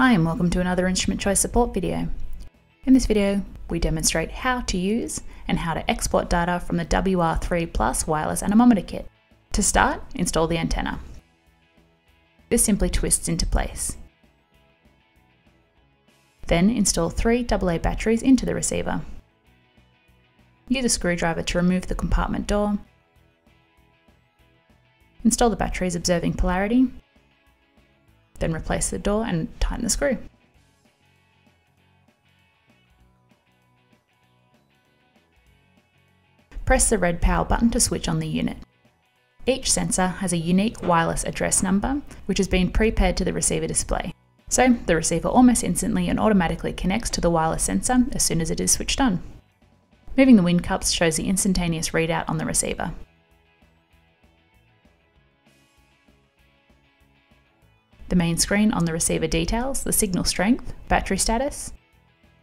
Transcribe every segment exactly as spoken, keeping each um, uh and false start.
Hi and welcome to another Instrument Choice support video. In this video we demonstrate how to use and how to export data from the W R three plus wireless anemometer kit. To start, install the antenna. This simply twists into place. Then install three double A batteries into the receiver. Use a screwdriver to remove the compartment door. Install the batteries observing polarity. Then replace the door and tighten the screw. Press the red power button to switch on the unit. Each sensor has a unique wireless address number, which has been pre-paired to the receiver display. So the receiver almost instantly and automatically connects to the wireless sensor as soon as it is switched on. Moving the wind cups shows the instantaneous readout on the receiver. The main screen on the receiver details the signal strength, battery status,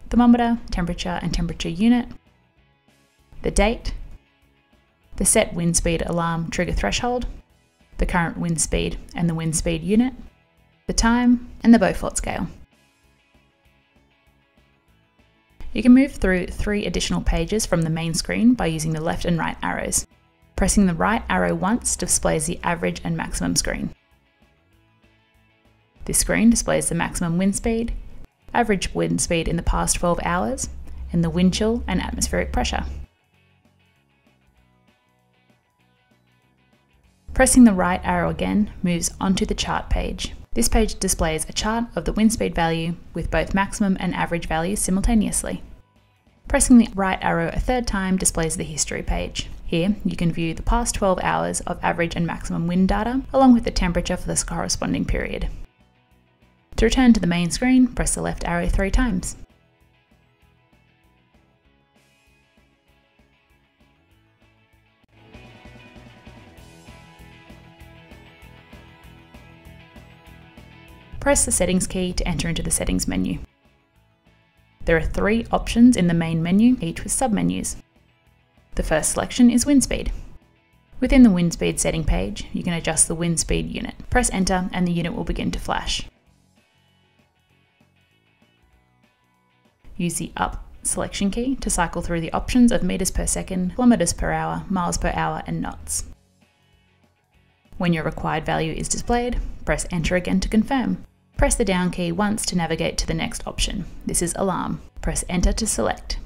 thermometer, temperature and temperature unit, the date, the set wind speed alarm trigger threshold, the current wind speed and the wind speed unit, the time and the Beaufort scale. You can move through three additional pages from the main screen by using the left and right arrows. Pressing the right arrow once displays the average and maximum screen. This screen displays the maximum wind speed, average wind speed in the past twelve hours, and the wind chill and atmospheric pressure. Pressing the right arrow again moves onto the chart page. This page displays a chart of the wind speed value with both maximum and average values simultaneously. Pressing the right arrow a third time displays the history page. Here you can view the past twelve hours of average and maximum wind data, along with the temperature for this corresponding period. To return to the main screen, press the left arrow three times. Press the settings key to enter into the settings menu. There are three options in the main menu, each with submenus. The first selection is wind speed. Within the wind speed setting page, you can adjust the wind speed unit. Press enter and the unit will begin to flash. Use the up selection key to cycle through the options of meters per second, kilometers per hour, miles per hour, and knots. When your required value is displayed, press enter again to confirm. Press the down key once to navigate to the next option. This is alarm. Press enter to select.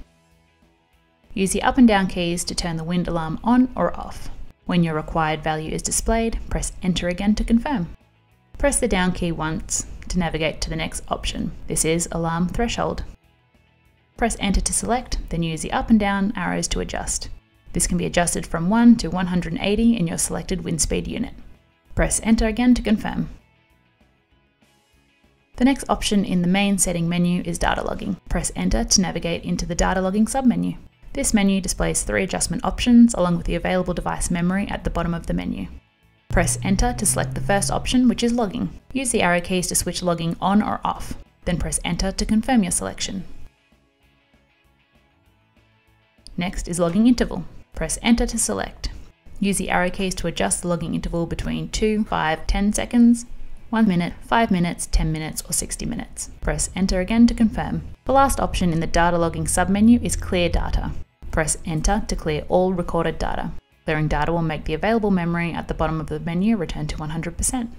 Use the up and down keys to turn the wind alarm on or off. When your required value is displayed, press enter again to confirm. Press the down key once to navigate to the next option. This is alarm threshold. Press enter to select, then use the up and down arrows to adjust. This can be adjusted from one to one hundred eighty in your selected wind speed unit. Press enter again to confirm. The next option in the main setting menu is data logging. Press enter to navigate into the data logging submenu. This menu displays three adjustment options along with the available device memory at the bottom of the menu. Press enter to select the first option, which is logging. Use the arrow keys to switch logging on or off, then press enter to confirm your selection. Next is logging interval. Press enter to select. Use the arrow keys to adjust the logging interval between two, five, ten seconds, one minute, five minutes, ten minutes or sixty minutes. Press enter again to confirm. The last option in the data logging submenu is clear data. Press enter to clear all recorded data. Clearing data will make the available memory at the bottom of the menu return to one hundred percent.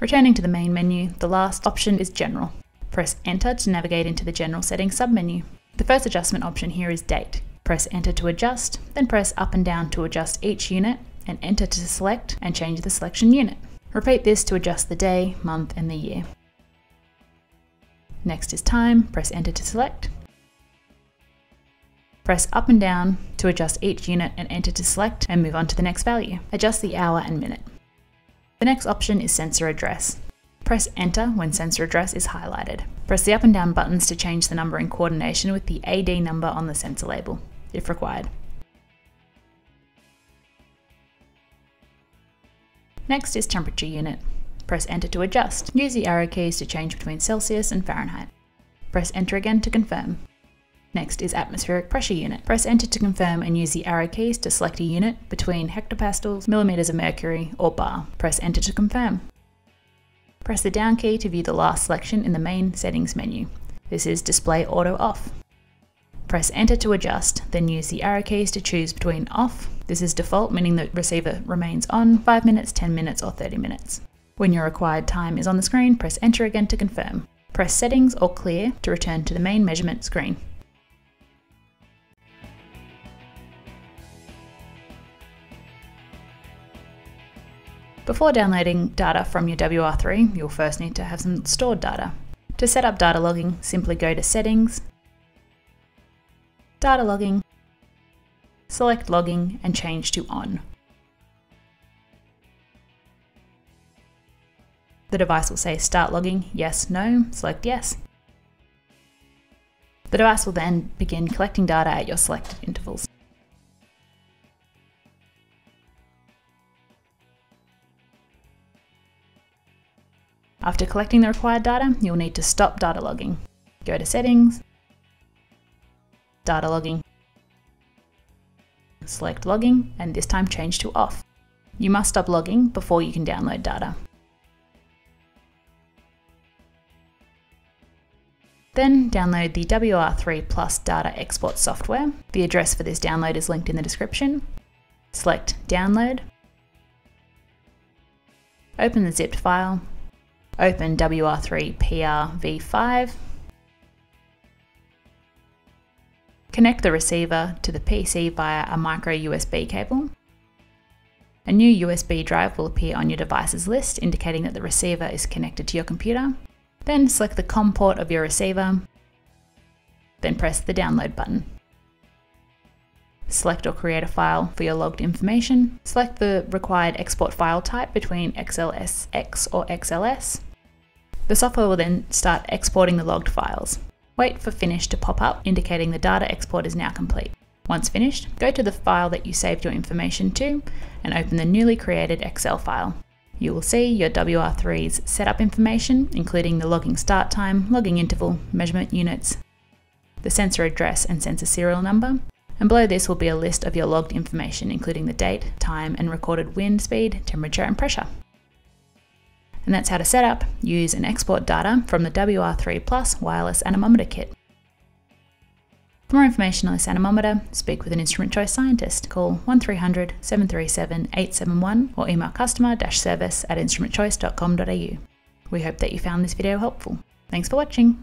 Returning to the main menu, the last option is general. Press enter to navigate into the general settings submenu. The first adjustment option here is date. Press enter to adjust, then press up and down to adjust each unit and enter to select and change the selection unit. Repeat this to adjust the day, month and the year. Next is time. Press enter to select. Press up and down to adjust each unit and enter to select and move on to the next value. Adjust the hour and minute. The next option is sensor address. Press enter when sensor address is highlighted. Press the up and down buttons to change the number in coordination with the A D number on the sensor label, if required. Next is temperature unit. Press enter to adjust. Use the arrow keys to change between Celsius and Fahrenheit. Press enter again to confirm. Next is atmospheric pressure unit. Press enter to confirm and use the arrow keys to select a unit between hectopascals, millimeters of mercury, or bar. Press enter to confirm. Press the down key to view the last selection in the main settings menu. This is display auto off. Press enter to adjust, then use the arrow keys to choose between off. This is default, meaning the receiver remains on five minutes, ten minutes, or thirty minutes. When your required time is on the screen, press enter again to confirm. Press settings or clear to return to the main measurement screen. Before downloading data from your W R three, you'll first need to have some stored data. To set up data logging, simply go to Settings, Data Logging, select Logging and change to On. The device will say Start Logging, Yes, No, select Yes. The device will then begin collecting data at your selected intervals. After collecting the required data, you'll need to stop data logging. Go to Settings, Data Logging, select Logging, and this time change to Off. You must stop logging before you can download data. Then download the W R three Plus data export software. The address for this download is linked in the description. Select Download, open the zipped file, open W R three P R V five, connect the receiver to the P C via a micro U S B cable. A new U S B drive will appear on your devices list, indicating that the receiver is connected to your computer. Then select the COM port of your receiver, then press the download button. Select or create a file for your logged information. Select the required export file type between X L S X or X L S. The software will then start exporting the logged files. Wait for Finish to pop up, indicating the data export is now complete. Once finished, go to the file that you saved your information to and open the newly created Excel file. You will see your W R three's setup information, including the logging start time, logging interval, measurement units, the sensor address and sensor serial number, and below this will be a list of your logged information, including the date, time, and recorded wind speed, temperature, and pressure. And that's how to set up, use, and export data from the W R three Plus wireless anemometer kit. For more information on this anemometer, speak with an Instrument Choice scientist. Call one three hundred, seven three seven, eight seven one or email customer dash service at instrument choice dot com dot A U. We hope that you found this video helpful. Thanks for watching.